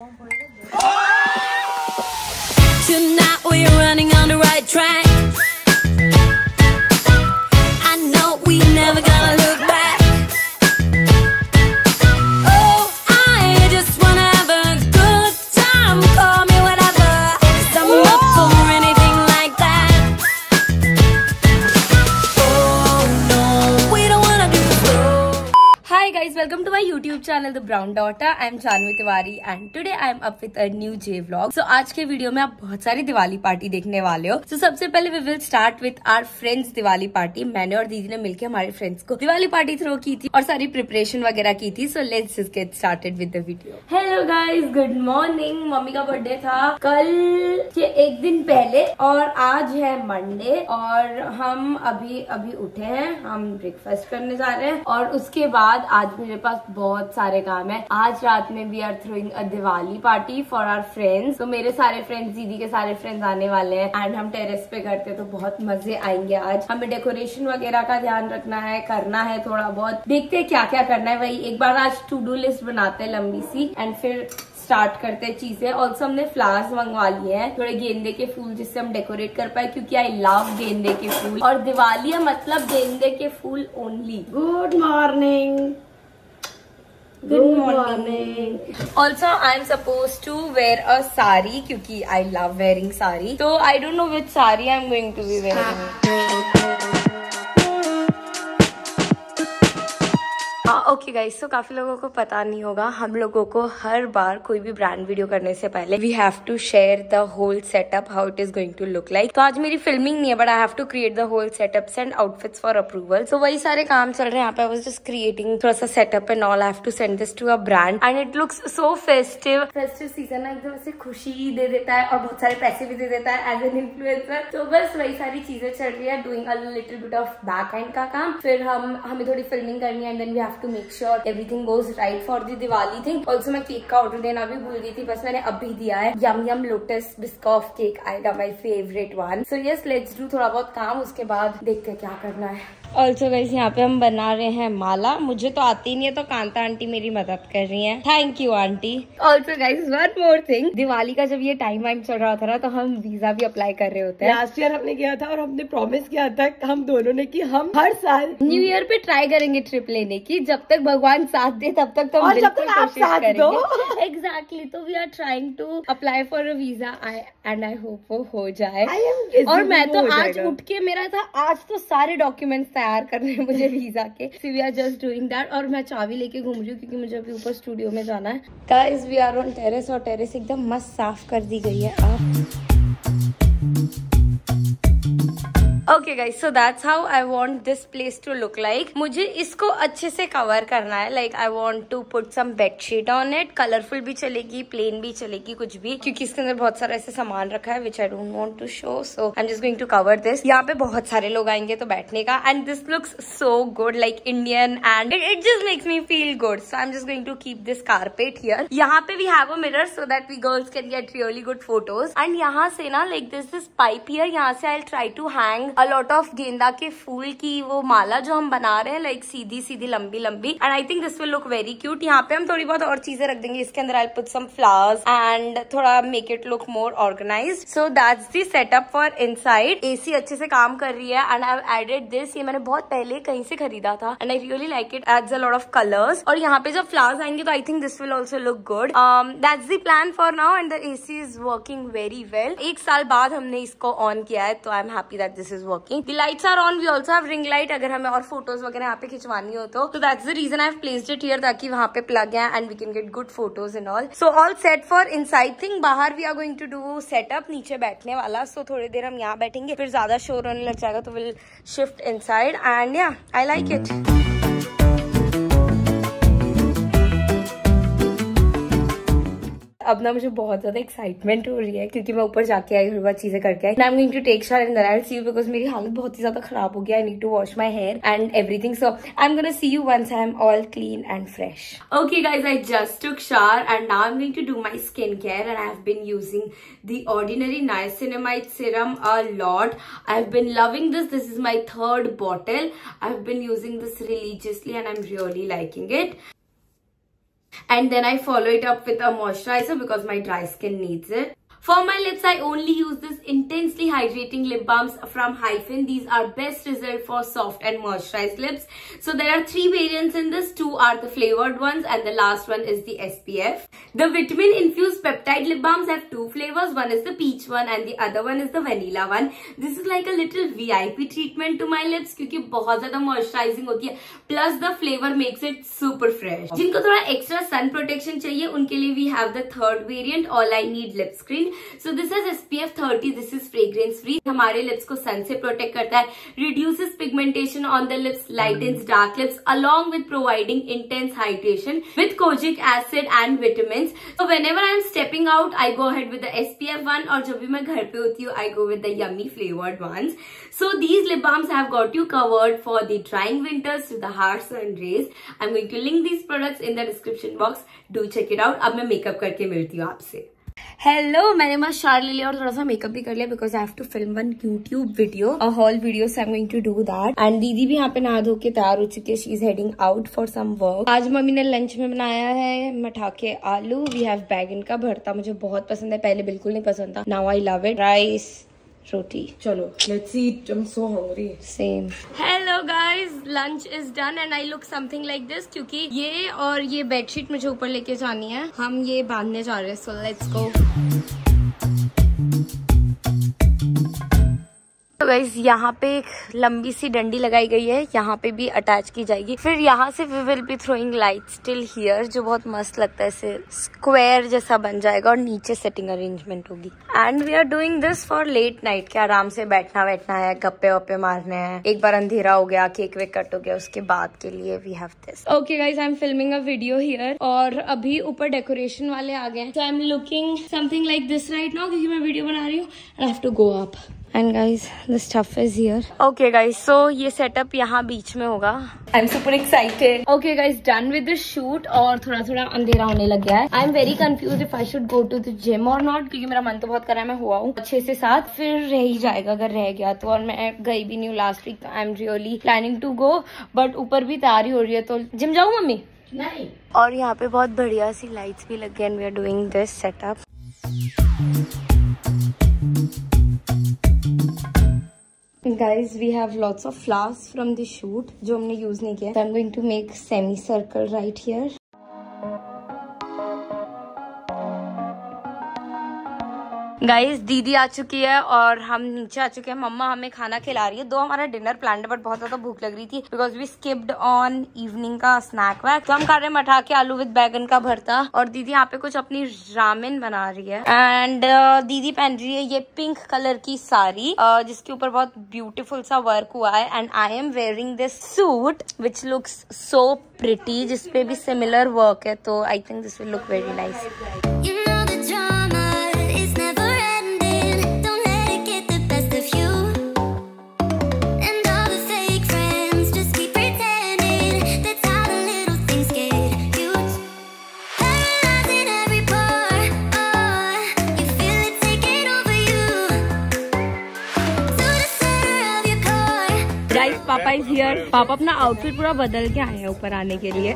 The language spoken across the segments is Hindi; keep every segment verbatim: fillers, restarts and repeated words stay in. Tonight we're running on the right track. I know we never gonna look back. Oh, I just wanna have a good time. Call me whatever, 'cause I'm up for anything like that. Oh no, we don't wanna do slow. Hi guys, welcome to my YouTube channel The Brown Daughter. I am Janvi Tiwari and today I am up with a new J vlog. So आज के वीडियो में आप बहुत सारी दिवाली पार्टी देखने वाले हो. तो so, सबसे पहले we will start with our friends Diwali party. मैंने और दीदी ने मिलकर हमारे फ्रेंड्स को दिवाली पार्टी थ्रो की थी और सारी प्रिपरेशन वगैरह की थी. So let's just get started with the video. Hello guys, good morning. Mummy का बर्थडे था कल के एक दिन पहले और आज है मंडे और हम अभी अभी उठे हैं. हम ब्रेकफास्ट करने जा रहे हैं और उसके बाद आज मेरे पास बहुत सारे काम है. आज रात में we are throwing a Diwali party for our friends. तो मेरे सारे फ्रेंड्स, दीदी के सारे फ्रेंड्स आने वाले हैं एंड हम टेरेस पे करते हैं तो बहुत मजे आएंगे. आज हमें डेकोरेशन वगैरह का ध्यान रखना है, करना है थोड़ा बहुत. देखते हैं क्या क्या करना है. वही एक बार आज टू डू लिस्ट बनाते हैं लंबी सी एंड फिर स्टार्ट करते हैं चीजें. ऑल्सो हमने फ्लावर्स मंगवा लिए हैं, थोड़े गेंदे के फूल जिससे हम डेकोरेट कर पाए क्योंकि आई लव गेंदे के फूल और दिवाली है मतलब गेंदे के फूल only. Good morning. Good morning. Also I am suppose to wear a sari क्योंकि आई लव वेयरिंग साड़ी. तो I don't know which sari I am going to be wearing. Okay guys, तो काफी लोगों को पता नहीं होगा, हम लोगों को हर बार कोई भी ब्रांड वीडियो करने से पहले we have to share the whole setup how it is going to look like. तो आज मेरी फिल्मिंग नहीं है but I have to create the whole setups and outfits for approval. So वही सारे काम चल रहे हैं यहाँ पे. आई वाज जस्ट क्रिएटिंग थोड़ा सा setup and all. I have to send this to a brand and it looks so festive. Festive season है, एकदम ऐसे खुशी दे देता है और बहुत सारे पैसे भी दे देता है एज एन इन्फ्लुएंसर. तो बस वही सारी चीजें चल रही है. Doing a little bit of back hand का काम. फिर हम हमें थोड़ी फिल्मिंग करनी है and then we have to Make sure everything goes right for the Diwali thing. Also, मैं केक का ऑर्डर देना भी भूल गई थी, बस मैंने अभी दिया है. Yum yum lotus biscoff cake आएगा, my favourite one. So yes, let's do थोड़ा बहुत काम, उसके बाद देखते हैं क्या करना है. ऑल्सो गाइस, यहाँ पे हम बना रहे हैं माला. मुझे तो आती नहीं है तो कांता आंटी मेरी मदद कर रही हैं. Thank you aunty. Also guys, one more thing, Diwali का जब ये टाइम वाइम चल रहा होता ना तो हम वीजा भी अप्लाई कर रहे होते हैं. लास्ट ईयर हमने किया था और हमने प्रॉमिस किया था हम दोनों ने कि हम हर साल न्यू ईयर पे ट्राई करेंगे ट्रिप लेने की. जब तक भगवान साथ दे तब तक तो हम कोशिश करेंगे. एग्जैक्टली, तो we are trying to apply for a visa and I hope वो हो जाए. और मैं तो आज उठ के, मेरा था आज तो सारे डॉक्यूमेंट्स तैयार कर रहे हैं मुझे वीजा के. So we are just doing that. और मैं चाबी लेके घूम रही हूँ क्योंकि मुझे अभी ऊपर स्टूडियो में जाना है. Guys, we are on terrace और टेरेस एकदम मस्त साफ कर दी गई है अब. Okay guys, so that's how I want this place to look like. मुझे इसको अच्छे से कवर करना है. Like I want to put some bedsheet on it. Colourful भी चलेगी, प्लेन भी चलेगी, कुछ भी, क्योंकि इसके अंदर बहुत सारा ऐसे सामान रखा है which I don't want to show. So I am just going to cover this. यहाँ पे बहुत सारे लोग आएंगे तो बैठने का and this looks so good like Indian and it just makes me feel good. So I am just going to keep this carpet here. यहाँ पे we have a mirror so that we girls can get really good photos. And यहाँ से ना like this this pipe here, यहाँ से I will try to hang a lot of गेंदा के फूल की वो माला जो हम बना रहे हैं, लाइक सीधी सीधी लंबी लंबी. And I think this will look very cute. यहाँ पे हम थोड़ी बहुत और चीजें रख देंगे इसके अंदर. I put some flowers and थोड़ा make it look more organised. So that's the setup for inside. AC अच्छे से काम कर रही है and I have added this. ये मैंने बहुत पहले कहीं से खरीदा था and I really like it. Adds a lot of colours. और यहाँ पे जब फ्लावर्स आएंगे तो I think this will also look good. That's the plan for now and the AC is working very well. एक साल बाद हमने इसको ऑन किया है तो I am happy that this is working. The lights are on. We also have ring light. अगर हमें और फोटोज वगैरह यहाँ पे खिंचवानी हो तो. So that's the reason I've placed it here ताकि वहाँ पे plug है and we can get good photos and all. So all set for inside thing. बाहर we are going to do setup. नीचे बैठने वाला. So थोड़ी देर हम यहाँ बैठेंगे, फिर ज्यादा शोर होने लग जाएगा तो we'll shift inside and yeah, I like it. अब ना मुझे बहुत ज्यादा एक्साइटमेंट हो रही है क्योंकि मैं ऊपर जाके आई, थोड़ी बहुत चीजें करके आई. I am going to take shower and then I will see you because मेरी हालत बहुत ही ज्यादा खराब हो गया. I need to wash my hair and everything. So I am gonna see you once I am all clean and fresh. Okay guys, I just took shower and now I am going to do my skin care. And I have been using the ordinary niacinamide serum a lot. I have been loving this. This is my third bottle. I have been using this religiously and I am really liking it. and then I follow it up with a moisturizer because my dry skin needs it. For my lips, I only use this intensely hydrating lip balms from Hyphen. These are best result for soft and moisturized lips. So there are three variants in this. Two are the flavored ones and the last one is the S P F. The vitamin infused peptide lip balms have two flavors. One is the peach one and the other one is the vanilla one. This is like a little V I P treatment to my lips क्योंकि बहुत ज्यादा moisturizing होती है. Plus the flavor makes it super fresh. जिनको थोड़ा extra sun protection चाहिए उनके लिए we have the third variant. All I need lip screen. So this is S P F thirty. This is fragrance free. हमारे lips को sun से protect करता है, reduces pigmentation on the lips, lightens dark lips, along with providing intense hydration with kojic acid and vitamins. So whenever I am stepping out, I go ahead with the S P F one. और जब भी मैं घर पे होती हूँ, I go with the yummy flavored ones. So these lip balms have got you covered for the trying winters to the harsh sun rays. I'm going to link these products in the description box. Do check it out. अब मैं makeup करके मिलती हूँ आपसे. हेलो, मैंने मस्त शावर ले लिया और थोड़ा सा मेकअप भी कर लिया because I have to film one YouTube video a haul video I am going to do that. And दीदी भी यहाँ पे नहा धो के तैयार हो चुकी है. She is heading out for some work. आज मम्मी ने लंच में बनाया है मठाके आलू. वी हैव बैगन का भरता. मुझे बहुत पसंद है, पहले बिल्कुल नहीं पसंद था. Now I love it. Rice रोटी. चलो let's eat. I am so hungry. Same. Hello guys, lunch is done and I look something like this क्योंकि ये और ये बेडशीट मुझे ऊपर लेके जानी है. हम ये बांधने जा रहे हैं. So let's go. गाइस, यहाँ पे एक लंबी सी डंडी लगाई गई है, यहाँ पे भी अटैच की जाएगी. फिर यहाँ से we will be throwing light still here जो बहुत मस्त लगता है. इसे स्क्वायर जैसा बन जाएगा और नीचे सेटिंग अरेंजमेंट होगी. And we are doing this for late night. क्या आराम से बैठना बैठना है, गप्पे वप्पे मारने हैं. एक बार अंधेरा हो गया, केक वेक कट हो गया, उसके बाद के लिए we have this. Okay guys, I am filming a video here और अभी ऊपर डेकोरेशन वाले आ गए हैं. So I am looking something like this right now क्योंकि मैं वीडियो बना रही हूँ. I have to go up. And guys, the stuff is here. Okay guys, so ये setup यहाँ बीच में होगा. I'm super excited. Okay guys, done with the shoot और थोड़ा थोड़ा अंधेरा होने लग गया है. I'm very confused if I should go to the gym or not क्योंकि मेरा मन तो बहुत करा है. मैं हुआ हूँ अच्छे से साथ, फिर रह ही जाएगा अगर रह गया तो. और मैं गई भी नहीं हूँ लास्ट वीक तो. I'm really planning to go, but ऊपर भी तैयारी हो रही है तो जिम जाऊँ मम्मी नहीं. और यहाँ पे बहुत बढ़िया सी लाइट्स भी लग गई and we are doing this setup. Guys, we have lots of flowers from the shoot जो हमने use नहीं किया. So I'm going to make semi circle right here. Guys, दीदी आ चुकी है और हम नीचे आ चुके हैं. मम्मा हमें खाना खिला रही है. दो हमारा डिनर प्लान है बट बहुत ज्यादा भूख लग रही थी because we skipped on evening का स्नैक वैक. तो हम खा रहे हैं मठा के आलू विद बैगन का भरता और दीदी यहाँ पे कुछ अपनी रामेन बना रही है. एंड uh, दीदी पहन रही है ये पिंक कलर की साड़ी uh, जिसके ऊपर बहुत ब्यूटीफुल सा वर्क हुआ है. And I am wearing this suit which looks so pretty जिसपे भी सिमिलर वर्क है. तो I think this will look very nice. Papa is here. Papa अपना आउटफिट पूरा बदल के आए हैं ऊपर आने के लिए.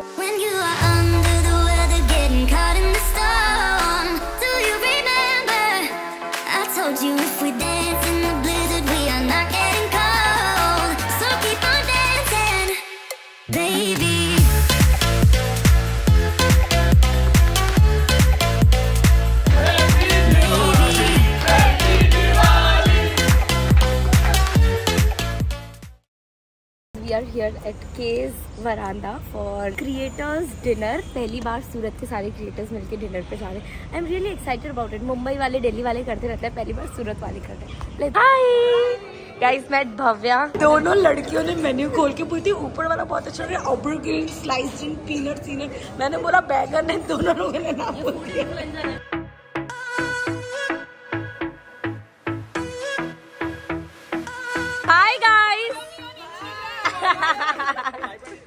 We are here at Kay's veranda for creators dinner. पहली बार सूरत के सारे creators मिलके dinner पे जा रहे हैं. I'm really excited about it. Mumbai वाले, दिल्ली वाले करते रहते हैं, पहली बार सूरत वाले करते हैं. Hi guys, मैं भव्या. दोनों लड़कियों ने मेन्यू खोल के पूछी ऊपर वाला बहुत अच्छा है, ऑब्रिगेट स्लाइस्ड इन पीनट सीनट. मैंने बोला बैगन है, दोनों लोगों ने ना बोल दिया.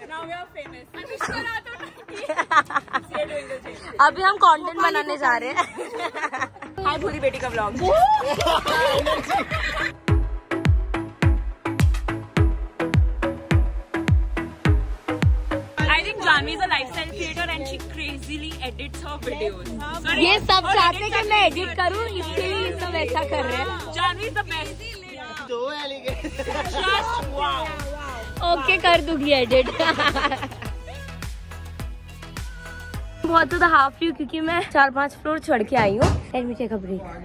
Now we are famous. अभी हम कंटेंट बनाने जा रहे हैं. हाय भोली बेटी का vlog. I think Janvi is a lifestyle creator and she crazily edits of videos. ये सब चाहते कि मैं edit करूँ, इसलिए ये सब ऐसा कर रहे हैं. Janvi the best. दो Just wow. Okay कर दूँगी edit. बहुत तो हाफ रही हूँ क्योंकि मैं चार पांच फ्लोर चढ़ के आई हूँ.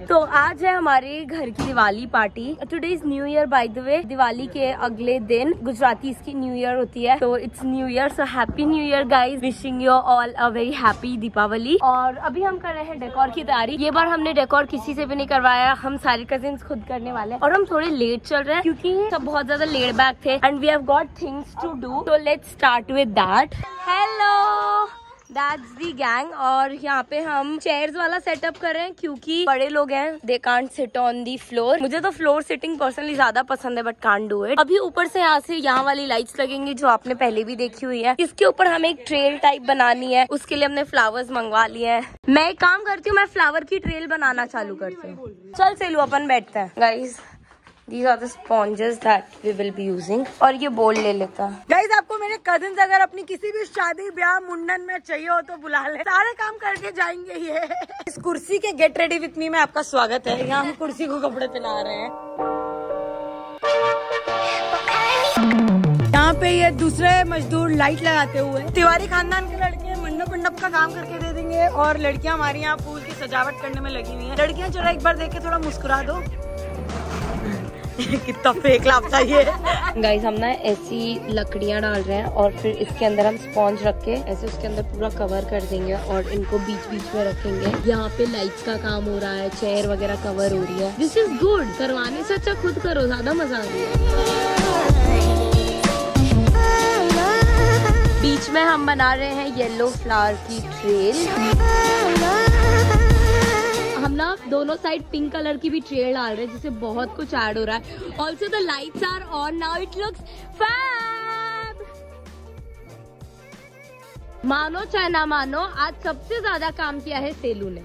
तो आज है हमारे घर की Diwali party. Today is new year by the way. Diwali के अगले दिन गुजराती इसकी न्यू ईयर होती है, तो it's new year. So happy new year guys, wishing you all a very happy Deepavali. और अभी हम कर रहे हैं डेकोर की तैयारी. ये बार हमने डेकोर किसी से भी नहीं करवाया, हम सारे कजिन्स खुद करने वाले हैं. और हम थोड़े लेट चल रहे हैं क्योंकि सब बहुत ज्यादा लेट बैक थे and we have got things to do. So let's start with that. Hello That's the gang. और यहाँ पे हम चेयर्स वाला सेटअप कर रहे हैं क्योंकि बड़े लोग हैं, they can't sit on the floor. मुझे तो फ्लोर सिटिंग पर्सनली ज्यादा पसंद है but can't do it. अभी ऊपर से यहाँ से यहाँ वाली लाइट्स लगेंगी जो आपने पहले भी देखी हुई है. इसके ऊपर हमें एक ट्रेल टाइप बनानी है, उसके लिए हमने फ्लावर्स मंगवा लिए हैं. मैं एक काम करती हूँ, मैं फ्लावर की ट्रेल बनाना चालू करती हूँ. चल सेलू अपन बैठते हैं. Guys These are the sponges that we will be using. और ये बोल ले लेता. Guys, आपको मेरे कजिन्स अगर अपनी किसी भी शादी ब्याह मुंडन में चाहिए हो तो बुला ले, सारे काम करके जाएंगे ये. इस कुर्सी के गेट रेडी विथ मी में आपका स्वागत है. यहाँ हम कुर्सी को कपड़े पहना रहे हैं. यहाँ पे ये दूसरे मजदूर लाइट लगाते हुए. तिवारी खानदान के लड़के मंडप मंडप का काम करके दे देंगे और लड़कियाँ हमारी यहाँ फूल की सजावट करने में लगी हुई है. लड़कियाँ जरा एक बार देख के थोड़ा मुस्कुरा दो. कितना फेक लापता ये. गाइस हम ना ऐसी लकड़ियाँ डाल रहे हैं और फिर इसके अंदर हम स्पॉन्ज रख के ऐसे उसके अंदर पूरा कवर कर देंगे और इनको बीच बीच में रखेंगे. यहाँ पे लाइट्स का काम हो रहा है, चेयर वगैरह कवर हो रही है. This is good. करवाने से अच्छा खुद करो, ज्यादा मजा आ रही है. बीच में हम बना रहे हैं येलो फ्लावर की ट्रेल. हम ना दोनों साइड पिंक कलर की भी ट्रेल डाल रहे हैं जिससे बहुत कुछ ऐड हो रहा है. Also the lights are on now, it looks fab. मानो चाहे ना मानो, आज सबसे ज्यादा काम किया है सेलू ने.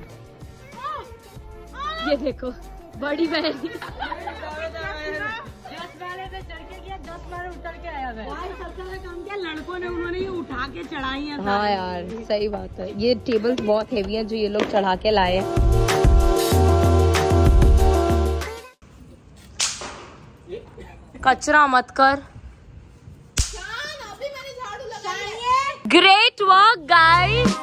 ये देखो बड़ी बहनी. लड़कों ने उन्होंने ये उठा के चढ़ाई है. हाँ यार सही बात है. ये टेबल्स बहुत हेवी है जो ये लोग चढ़ा के लाए हैं. कचरा मत कर. अभी मैंने झाड़ू लगाया. Great work guys.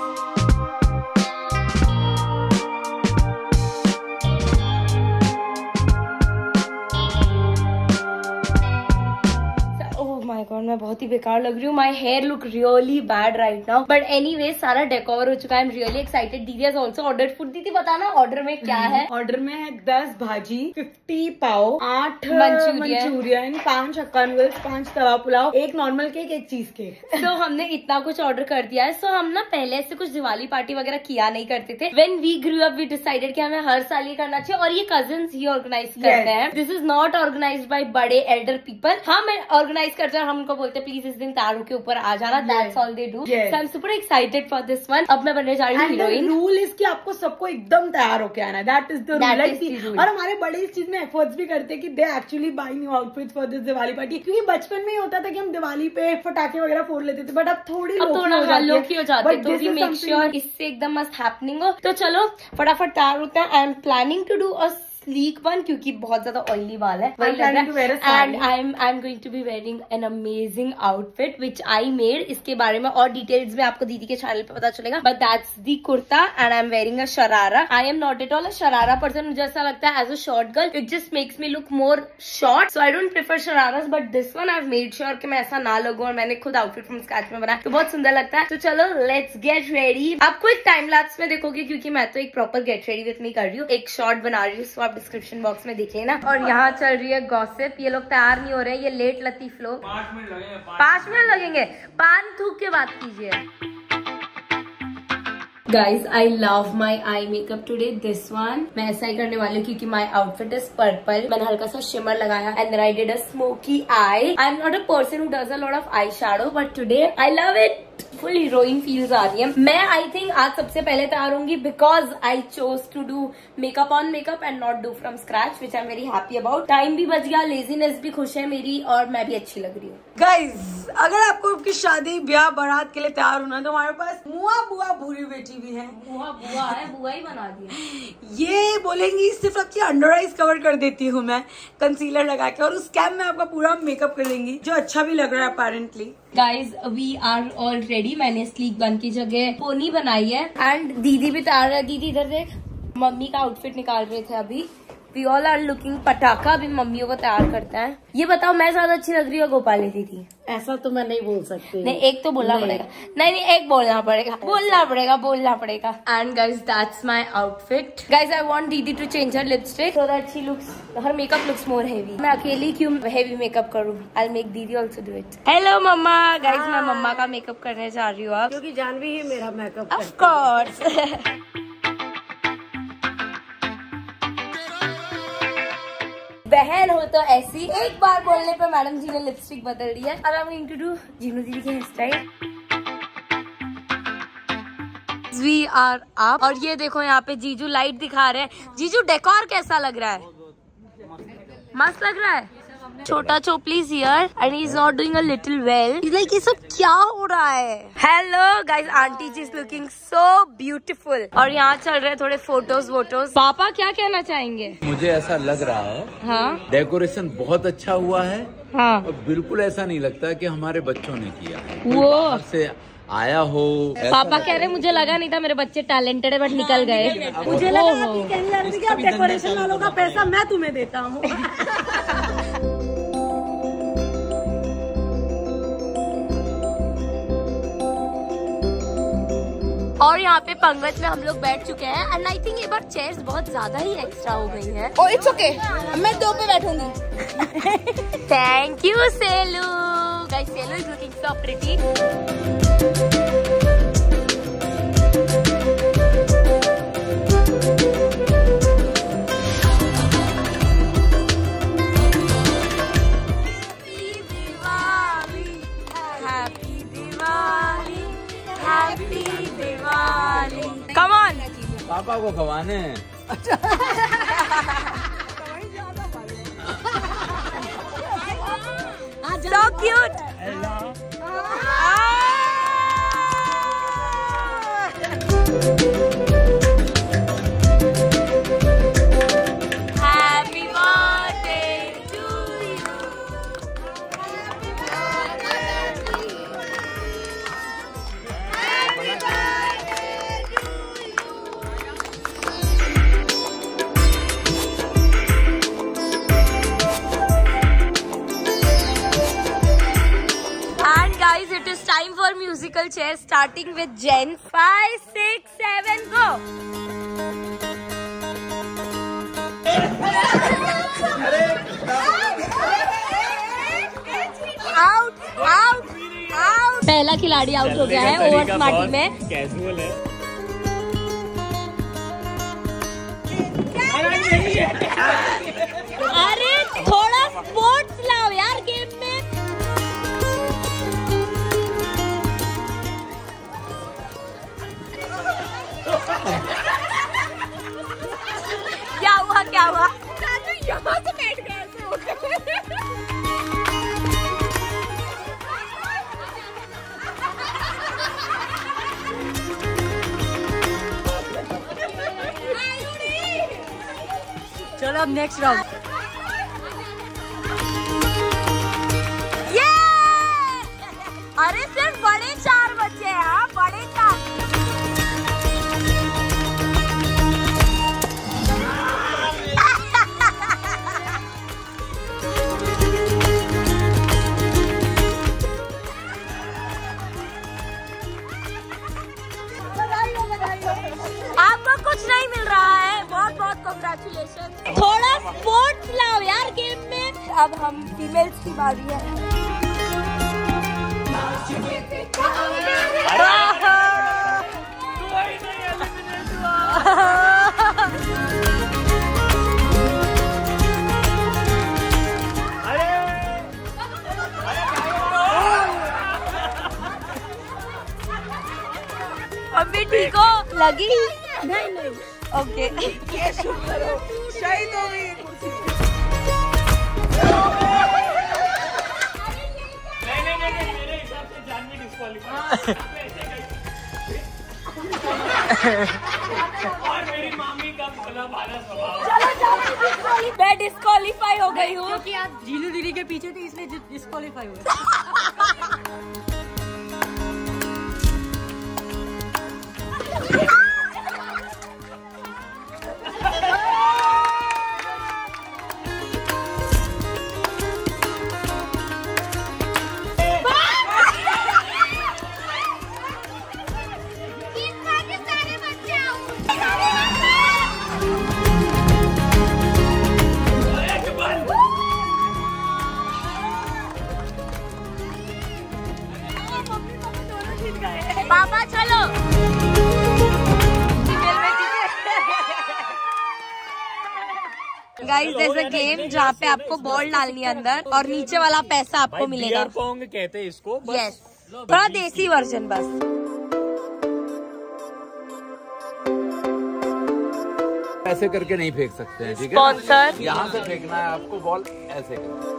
Oh my god, मैं बहुत ही बेकार लग रही हूँ. My hair look really bad right now, but anyway सारा डेकोर हो चुका है. I am really excited. Didi has also order food. दीदी बताना ऑर्डर में क्या है. ऑर्डर में है दस भाजी, फिफ्टी पाव, आठ मंचूरियन, पांच हक्का नूडल्स, पांच तवा पुलाव, एक नॉर्मल केक, एक चीज केक. तो हमने इतना कुछ ऑर्डर कर दिया है. सो so, हम ना पहले ऐसे कुछ दिवाली पार्टी वगैरह किया नहीं करते थे. When we grew up we decided कि हमें हर साल ये करना चाहिए और ये कजिन ही ऑर्गेनाइज करते हैं. This is not organise by बड़े एल्डर पीपल. हम ऑर्गेनाइज करते हैं, हम उनको बोलते हैं प्लीज इस दिन तारों के ऊपर आ जाना. That's all they do. So I am super excited for this one. अब मैं बनने जा रही हूँ हीरोइन. रूल इज कि आपको सबको एकदम तैयार होके आना. That is the rule. और हमारे बड़े इस चीज में एफर्ट्स भी करते हैं कि they actually buy new outfits for this Diwali party. क्योंकि बचपन में ही होता था कि हम दिवाली पे पटाखे वगैरह फोड़ लेते थे, बट अब थोड़ी लोकी हो जाते हैं. तो भी मेक श्योर इससे एकदम मस्त हैपनिंग हो. तो चलो फटाफट तैयार होते हैं. I am planning to do a sleek one क्योंकि बहुत ज्यादा ऑयली बाल है. And I am I am going to be wearing an amazing outfit which I made. इसके बारे में और डिटेल्स में आपको दीदी के चैनल पे पता चलेगा. But that's the kurta and I am wearing a sharara. I am not at all a sharara person. मुझे ऐसा लगता है as a short girl it just makes me look more short. So I don't prefer shararas, but this one I have made sure कि मैं ऐसा ना लगूं. और मैंने खुद आउटफिट फ्रॉम स्क्रैच में बनाया तो बहुत सुंदर लगता है. तो चलो लेट्स गेट रेडी. आप कुछ टाइम लैप्स में देखोगे क्योंकि मैं तो एक proper get ready with me कर रही हूँ. एक शॉर्ट बना रही हूँ, डिस्क्रिप्शन बॉक्स में देखे ना. और यहाँ चल रही है गॉसिप. ये लोग तैयार नहीं हो रहे हैं, ये लेट लतीफ लोग. पाँच मिनट लगेंगे, पाँच मिनट लगेंगे. पान थूक के बात कीजिए. Guys, I love my eye makeup today. This one मैं ऐसा ही करने वाली हूँ क्योंकि my outfit is purple. मैंने हल्का सा shimmer लगाया and then I did a smoky eye. I'm not a person who does a lot of eyeshadow, but today I love it. Full heroine feels आ रही है। मैं आई थिंक आज सबसे पहले तैयार होंगी because I chose to do makeup on makeup and not do from scratch, which I am very happy about. Time भी बच गया, लेजीनेस भी खुश है मेरी और मैं भी अच्छी लग रही हूँ। गाइज, अगर आपको आपकी शादी ब्याह बारात के लिए तैयार होना है तो हमारे पास मुआ बुआ भूरी बेटी भी है। मुआ बुआ है, बुआ ही बना दिया। ये बोलेंगी सिर्फ आपकी अंडर आइज कवर कर देती हूँ मैं कंसीलर लगा के, और उस कैम में आपका पूरा मेकअप कर लेंगी जो अच्छा भी लग रहा है apparently. Guys, we are all ready. मैंने स्लीक बन की जगह पोनी बनाई है एंड दीदी भी तैयार है। दीदी इधर से मम्मी का आउटफिट निकाल रहे थे अभी। वी ऑल आर लुकिंग पटाखा। अभी मम्मियों को तैयार करता है। ये बताओ मैं ज्यादा अच्छी लग रही हूँ गोपाली दीदी? ऐसा तो मैं नहीं बोल सकती। नहीं, एक तो बोलना पड़ेगा। नहीं नहीं एक बोलना पड़ेगा बोलना पड़ेगा बोलना पड़ेगा। And guys, that's my outfit. Guys, I want दीदी to change her lipstick so that she looks, her makeup looks more heavy. मैं अकेली क्यों हेवी मेकअप करूँ? आई विल मेक दीदी also do it. Hello mamma. Guys, मैं मम्मा का मेकअप करने जा रही हूँ क्योंकि जानवी ही मेरा मेकअप ऑफ कोर्स। बहन हो तो ऐसी। एक बार बोलने पे मैडम जी ने लिपस्टिक बदल दी है। अब I am going to do Jinu दीदी के hair style. We are up और ये देखो यहाँ पे जीजू लाइट दिखा रहे हैं। जीजू, डेकोर कैसा लग रहा है? मस्त लग रहा है। छोटा चोपली is here and he is not doing a little well. Like ये सब क्या हो रहा है? Hello guys, aunty ji is looking so beautiful. और यहाँ चल रहे थोड़े फोटोज वोटोज। पापा क्या कहना चाहेंगे? मुझे ऐसा लग रहा है हाँ? डेकोरेशन बहुत अच्छा हुआ है हाँ? और बिल्कुल ऐसा नहीं लगता कि हमारे बच्चों ने किया है। वो आपसे आया हो। पापा कह रहे मुझे लगा नहीं था मेरे बच्चे टैलेंटेड है बट निकल गए। मुझे लगा कि कहीं जा रही थी कि आप डेकोरेशन वालों का पैसा मैं तुम्हें देता हूँ। और यहाँ पे पंगत में हम लोग बैठ चुके हैं एंड आई थिंक ये बार चेयर्स बहुत ज्यादा ही एक्स्ट्रा हो गई है। और इट्स ओके, मैं दो पे बैठूंगी। Thank you Selu. Guys, Selu is looking so pretty. पापा को खवाने हैं। अच्छा। So cute. Happy birthday to you. Happy birthday to you. Happy birthday. It is time for musical chairs starting with Jen. Five, six, seven, go. Out, out, out. पहला खिलाड़ी आउट हो गया है ओवर स्मार्टिंग में। कैजुअल है। अरे थोड़ा स्पोर्ट्स लाओ यार गेम में। क्या हुआ क्या हुआ? चाचू यहाँ तो बैठ गए थे। चलो अब नेक्स्ट राउंड। ये अरे सिर्फ बड़े चार बच्चे हैं। हाँ, बड़े चार। थोड़ा स्पोर्ट्स लाओ यार गेम में। अब हम फीमेल्स की बारी है। लगी नहीं नहीं ओके करो शायद हो गई नहीं नहीं नहीं मेरे हिसाब से जानवी डिस्क्वालीफाई और मेरी मामी का भोला भाला स्वभाव मैं डिस्क्वालीफाई हो गई हूँ क्योंकि आप जीलू दीदी के पीछे थी इसलिए डिस्क्वालीफाई हुए। पापा चलो guys there is a game जहाँ पे आपको बॉल डालनी है अंदर और नीचे वाला पैसा आपको मिलेगा। पोंग कहते हैं इसको बस। यस थोड़ा देसी वर्जन बस ऐसे करके नहीं फेंक सकते हैं ठीक है। स्पॉन्सर यहाँ से फेंकना है आपको बॉल ऐसे करके।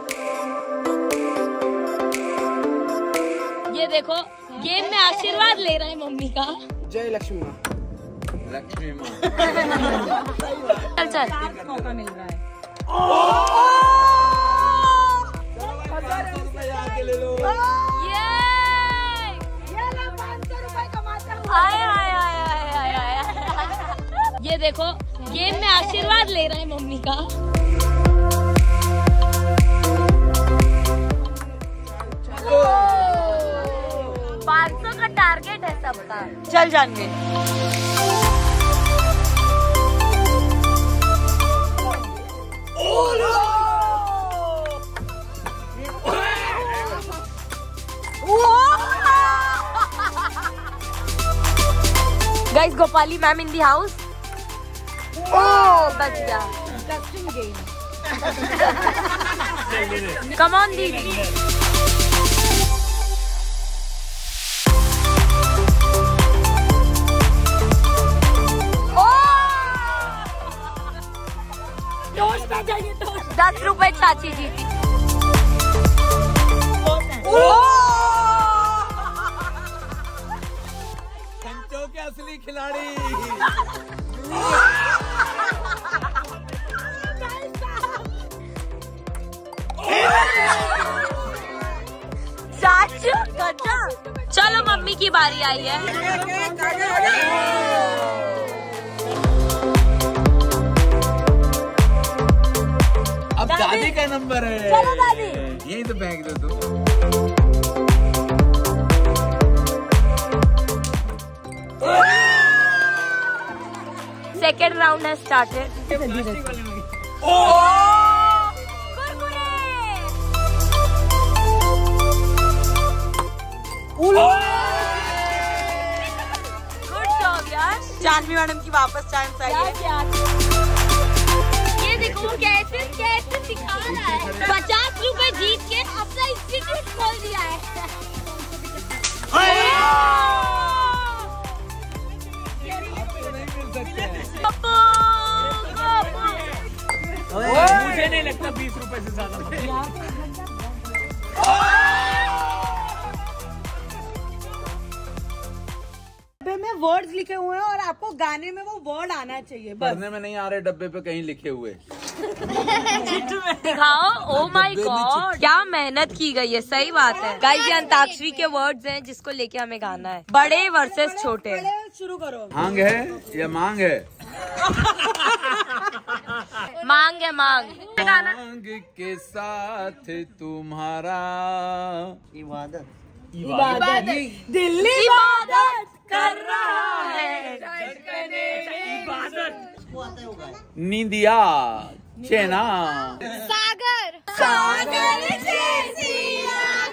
ये देखो गेम में आशीर्वाद ले रहे हैं मम्मी का। जय लक्ष्मी माँ लक्ष्मी माँ चल चल मौका मिल रहा है ये देखो गेम में आशीर्वाद ले रहे हैं मम्मी का। टारगेट है सबका। चल Janvi guys Gopali ma'am in the house. ओ बच गया इंटरेस्टिंग गेम। कम ऑन दीदी दस रुपए चाची जी थी। संतों के असली खिलाड़ी चाचू गजा। चलो मम्मी की बारी आई है। दादी का नंबर है। चलो दादी यही तो फेंक दो तू। सेकेंड राउंड है स्टार्टेड। ओ गुड जॉब यार। जानवी मैडम की वापस चांस आई है। कैसे कैसे सिखा रहा है। पचास रुपए जीत के अपना इंस्टीट्यूट खोल दिया है। मुझे नहीं लगता बीस रुपए से ज्यादा। मैं वर्ड्स लिखे हुए हैं और आपको गाने में वो वर्ड आना चाहिए। पढ़ने में नहीं आ रहे डब्बे पे कहीं लिखे हुए दिखाओ। ओ माय गॉड क्या मेहनत की गई है। सही बात है गाइस ये अंताक्षरी के वर्ड्स हैं जिसको लेके हमें गाना है। बड़े वर्सेस छोटे। शुरू करो। मांग है या मांग है मांग है मांग मांग के साथ तुम्हारा इबादत इबादत दिल इबादत कर रहा है इबादत निंदिया चेना सागर सागर जैसी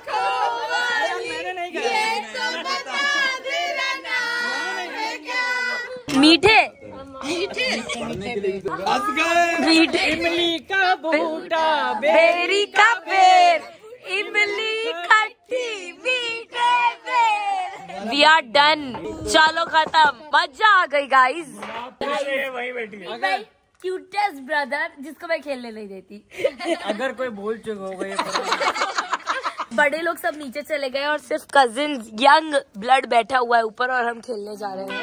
तो मीठे मीठे मीठे इमली का बूटा बेरी का पेड़ इमली खट्टी मीठे बेर। वी वी आर डन, चलो खत्म, मजा आ गई गाइस। वही बैठी है क्यूटेस्ट ब्रदर जिसको मैं खेलने नहीं देती। अगर कोई बोल चुका होगा। बड़े लोग सब नीचे चले गए और सिर्फ कजिन यंग ब्लड बैठा हुआ है ऊपर और हम खेलने जा रहे हैं।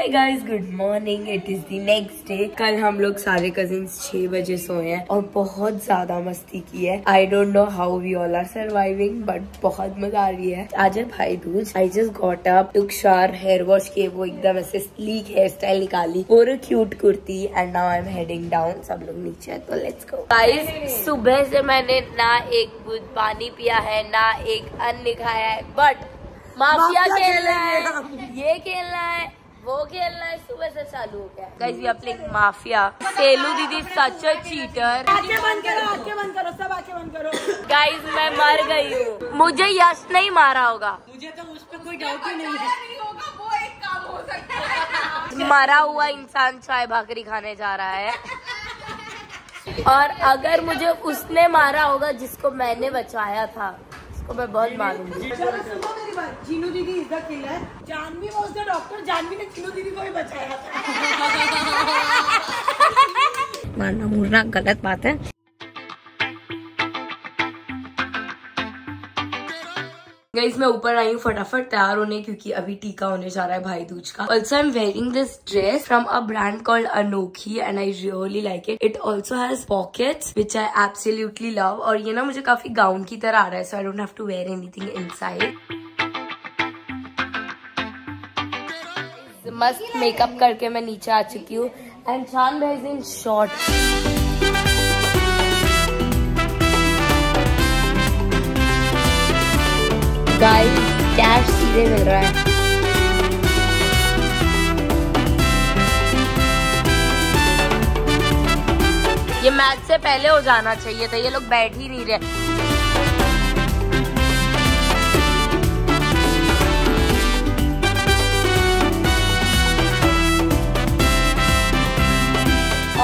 Hey guys, good morning. It is the next day. कल हम लोग सारे कजिन्स छह बजे सोए हैं और बहुत ज्यादा मस्ती की है। I don't know how we all are surviving, but बहुत मजा आ रही है। आज है Bhai Dooj. I just got up, took shower, hair wash किए, वो एकदम ऐसे sleek hairstyle निकाली और cute kurti, and now I'm heading down। सब लोग नीचे हैं तो let's go। Guys, सुबह से मैंने ना एक बूंद पानी पिया है, ना एक अन्न खाया है, but माफिया खेलना है, ये खेलना है, वो खेलना है, सुबह से चालू हो गया। Guys we are playing mafia. Selu दीदी सच अ चीटर। आंखें बंद करो, आंखें बंद करो, सब आंखें बंद करो। गाइस मैं मर गई हूँ, मुझे यश नहीं मारा होगा, मुझे तो उस पर कोई डाउट ही नहीं होगा। वो एक काम हो सकता है, मरा हुआ इंसान चाय भाकरी खाने जा रहा है। और अगर मुझे उसने मारा होगा जिसको मैंने बचाया था, तो मैं बहुत मारूंगी। जीनू दीदी इसका किला है, जानवी वो उसका डॉक्टर, जानवी ने जीनू दीदी को ही बचाया था। मारना मुरना गलत बात है। गाइस मैं ऊपर आई हूँ फटाफट तैयार होने, क्योंकि अभी टीका होने जा रहा है भाई दूज का। Also I am wearing this dress from a brand called Anokhi and I really like it. It also has pockets which I absolutely love. और ये ना मुझे काफी गाउन की तरह आ रहा है, so I don't have to wear anything inside. मस्त मेकअप करके मैं नीचे आ चुकी हूँ and Shaan bhai is in short. Guys cash सीधे मिल रहा है। ये मैच से पहले हो जाना चाहिए था, ये लोग बैठ ही नहीं रहे।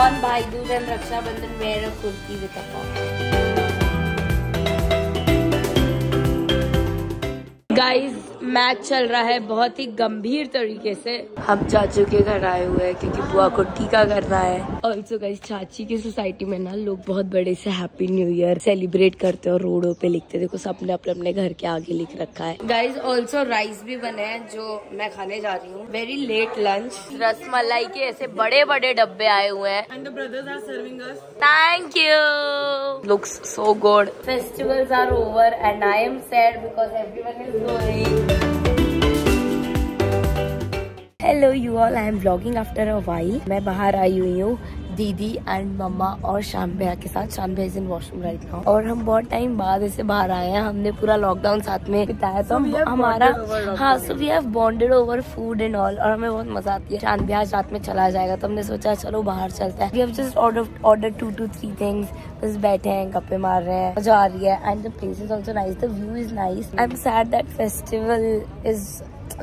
और Bhai Dooj and Rakshabandhan wear a kurti with a top. Guys match चल रहा है बहुत ही गंभीर तरीके से। हम चाचू के घर आए हुए हैं क्योंकि बुआ को टीका करना है। ऑल्सो गाइस चाची की सोसाइटी में ना लोग बहुत बड़े से हैप्पी न्यू ईयर सेलिब्रेट करते हैं और रोडों पे लिखते, देखो सबने अपने अपने घर के आगे लिख रखा है। गाइस ऑल्सो राइस भी बने हैं जो मैं खाने जा रही हूँ। Very late lunch. रसमलाई के ऐसे बड़े बड़े डब्बे आए हुए हैं। Thank you, looks so good. Festivals are over and I am sad because everyone is hello you all, I am blogging after a while. मैं बाहर आई हुई हूँ दीदी एंड मम्मा और शाम भैया के साथ। शाम भैया इन वॉशरूम राइट नाउ। और हम बहुत टाइम बाद ऐसे बाहर आए हैं, हमने पूरा लॉकडाउन साथ में बिताया तो हमारा हाँ so we have bonded over food and all. और हमें बहुत मजा आती है। शाम भैया रात में चला जाएगा तो हमने सोचा चलो बाहर चलता है। We have just order order to to three things, बस बैठे हैं गप्पे मार रहे हैं, मजा आ रही है। And the place is also nice, the view is nice. I am sad that festival is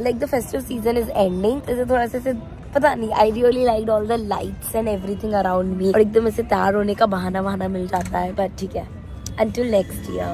like the festive season is ending। ऐसे थोड़ा सा ऐसे पता नहीं, I really liked all the lights and everything around me। और एकदम ऐसे तैयार होने का बहाना बहाना मिल जाता है, but ठीक है until next year।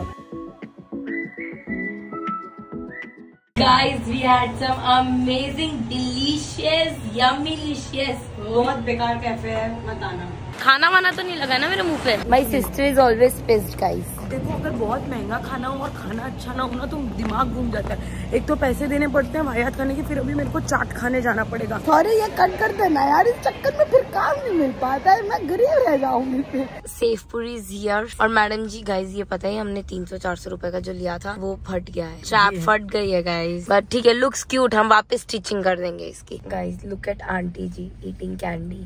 Guys, we had some amazing, delicious, yummylicious। बहुत बेकार कैफे है, मत आना। खाना वाना तो नहीं लगा ना मेरे मुंह पे। My sister is always pissed guys। देखो अगर बहुत महंगा खाना हो और खाना अच्छा ना हो ना तो दिमाग घूम जाता है। एक तो पैसे देने पड़ते हैं वाहियात खाने के, फिर अभी मेरे को चाट खाने जाना पड़ेगा। अरे ये कट कर देना यार, इस चक्कर में फिर काम नहीं मिल पाता है, मैं गरीब रह जाऊंगी फिर। सेफपुरी हियर। और मैडम जी गाइज ये पता है हमने तीन सौ चार सौ रूपये का जो लिया था वो फट गया है, ट्रैप फट गई है गाइज, बट ठीक है लुक्स क्यूट, हम वापस स्टिचिंग कर देंगे इसकी। Guys look at aunty ji eating candy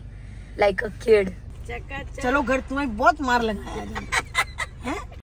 like a kid. चलो घर तुम्हें बहुत मार लगाया है।